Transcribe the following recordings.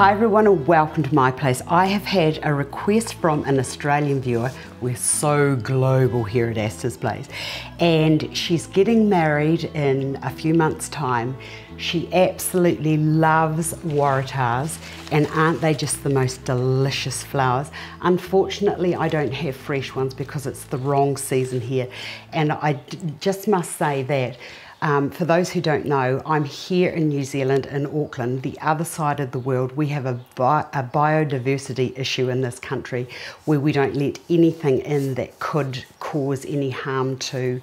Hi everyone and welcome to my place. I have had a request from an Australian viewer. We're so global here at Aster's Place. And she's getting married in a few months' time. She absolutely loves Waratahs, and aren't they just the most delicious flowers? Unfortunately, I don't have fresh ones because it's the wrong season here. And I just must say that for those who don't know, I'm here in New Zealand, in Auckland, the other side of the world. We have a biodiversity issue in this country where we don't let anything in that could cause any harm to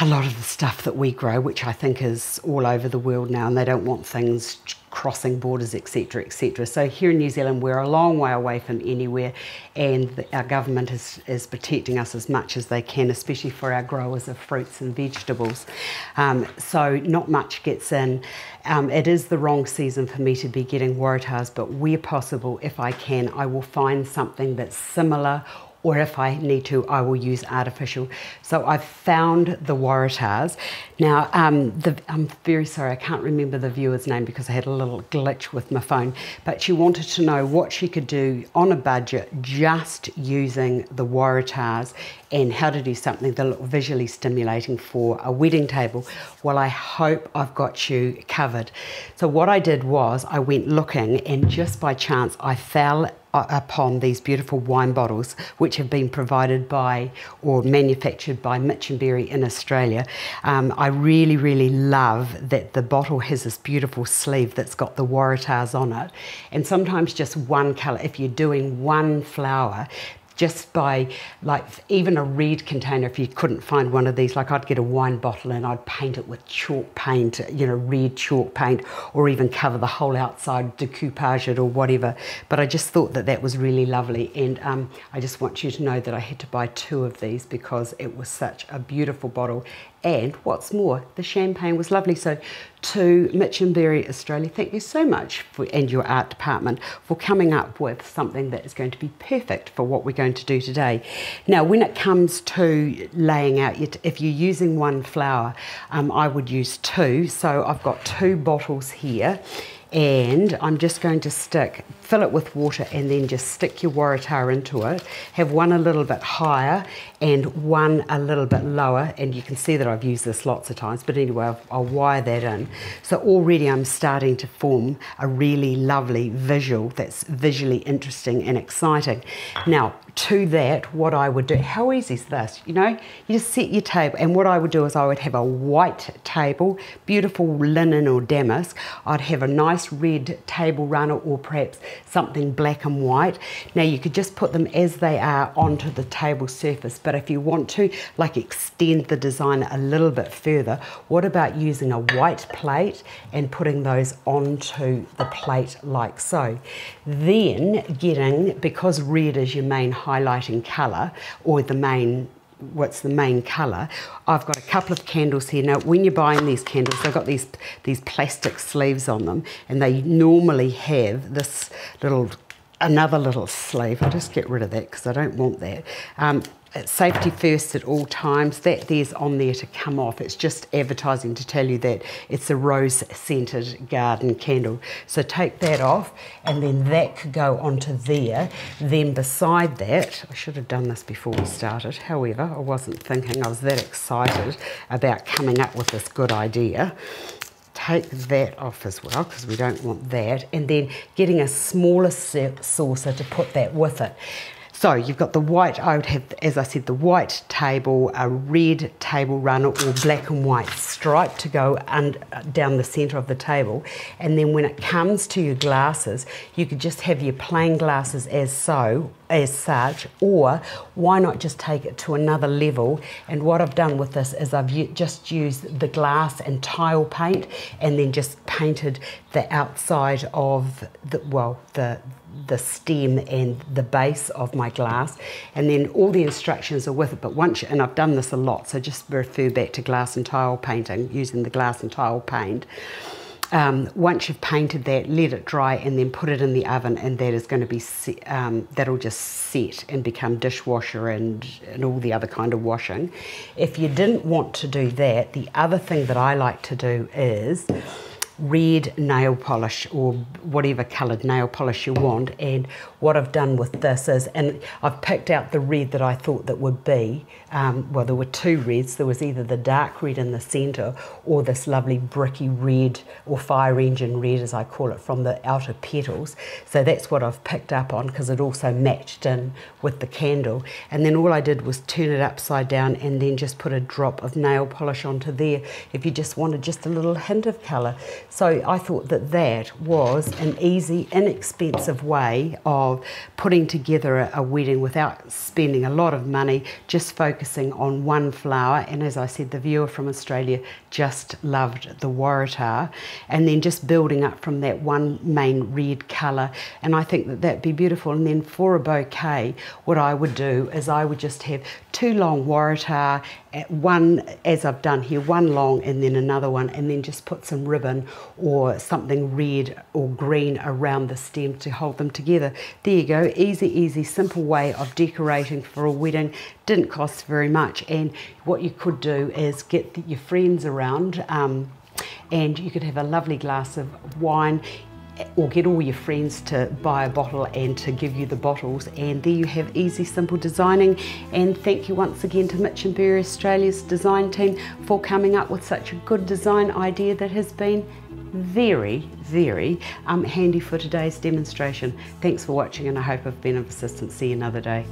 a lot of the stuff that we grow, which I think is all over the world now, and they don't want things crossing borders, etc, etc. So here in New Zealand, we're a long way away from anywhere, and our government is protecting us as much as they can, especially for our growers of fruits and vegetables. So not much gets in. It is the wrong season for me to be getting Waratahs, but where possible, if I can, I will find something that's similar, or if I need to, I will use artificial. So I've found the Waratahs. Now, I'm very sorry, I can't remember the viewer's name because I had a little glitch with my phone, but she wanted to know what she could do on a budget just using the Waratahs and how to do something that looked visually stimulating for a wedding table. Well, I hope I've got you covered. So what I did was I went looking, and just by chance, I fell upon these beautiful wine bottles which have been provided by or manufactured by Minchinbury in Australia. I really love that the bottle has this beautiful sleeve that's got the Waratahs on it, and sometimes just one colour, if you're doing one flower, just by, like, even a red container, if you couldn't find one of these, like I'd get a wine bottle and I'd paint it with chalk paint, you know, red chalk paint, or even cover the whole outside, decoupage it or whatever. But I just thought that that was really lovely, and I just want you to know that I had to buy two of these because it was such a beautiful bottle. And what's more, the champagne was lovely. So to Minchinbury Australia, thank you so much and your art department for coming up with something that is going to be perfect for what we're going to do today. Now, when it comes to laying out, if you're using one flower, I would use two. So I've got two bottles here, and I'm just going to fill it with water and then just stick your Waratah into it. Have one a little bit higher and one a little bit lower, and you can see that I've used this lots of times, but anyway, I'll wire that in. So already I'm starting to form a really lovely visual that's visually interesting and exciting. Now, to that, what I would do, how easy is this? You know, you just set your table, and what I would do is I would have a white table, beautiful linen or damask. I'd have a nice red table runner, or perhaps something black and white. Now, you could just put them as they are onto the table surface, but if you want to, like, extend the design a little bit further, what about using a white plate and putting those onto the plate like so? Then getting, because red is your main highlighting colour, or the main, what's the main colour, I've got a couple of candles here. Now, when you're buying these candles, they've got these plastic sleeves on them, and they normally have this little, another little sleeve. I'll just get rid of that because I don't want that. Safety first at all times. That there's on there to come off. It's just advertising to tell you that it's a rose scented garden candle. So take that off, and then that could go onto there. Then beside that, I should have done this before we started. However, I wasn't thinking. I was that excited about coming up with this good idea. Take that off as well, because we don't want that. And then getting a smaller saucer to put that with it. So you've got the white, I would have, as I said, the white table, a red table runner, or black and white stripe to go down the centre of the table. And then when it comes to your glasses, you could just have your plain glasses as such, or why not just take it to another level? And what I've done with this is I've just used the glass and tile paint, and then just painted the outside of the stem and the base of my glass, and then all the instructions are with it. But once, and I've done this a lot, so just refer back to glass and tile painting, using the glass and tile paint. Once you've painted that, let it dry, and then put it in the oven, and that is going to be set, that'll just set and become dishwasher and all the other kind of washing. If you didn't want to do that, the other thing that I like to do is red nail polish or whatever coloured nail polish you want. And what I've done with this is, and I've picked out the red that I thought that would be, well, there were two reds. There was either the dark red in the centre or this lovely bricky red, or fire engine red as I call it, from the outer petals. So that's what I've picked up on, because it also matched in with the candle. And then all I did was turn it upside down and then just put a drop of nail polish onto there if you just wanted just a little hint of colour. So I thought that that was an easy, inexpensive way of putting together a wedding without spending a lot of money, just focusing on one flower. And as I said, the viewer from Australia just loved the Waratah, and then just building up from that one main red colour. And I think that that'd be beautiful. And then for a bouquet, what I would do is I would just have two long Waratah, one as I've done here, one long and then another one, and then just put some ribbon or something red or green around the stem to hold them together. There you go, easy, easy, simple way of decorating for a wedding. Didn't cost very much. And what you could do is get your friends around, and you could have a lovely glass of wine, or get all your friends to buy a bottle and to give you the bottles. And there you have easy, simple designing. And thank you once again to Minchinbury Australia's design team for coming up with such a good design idea that has been very, very handy for today's demonstration. Thanks for watching, and I hope I've been of assistance. See you another day.